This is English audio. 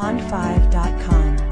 pond5.com.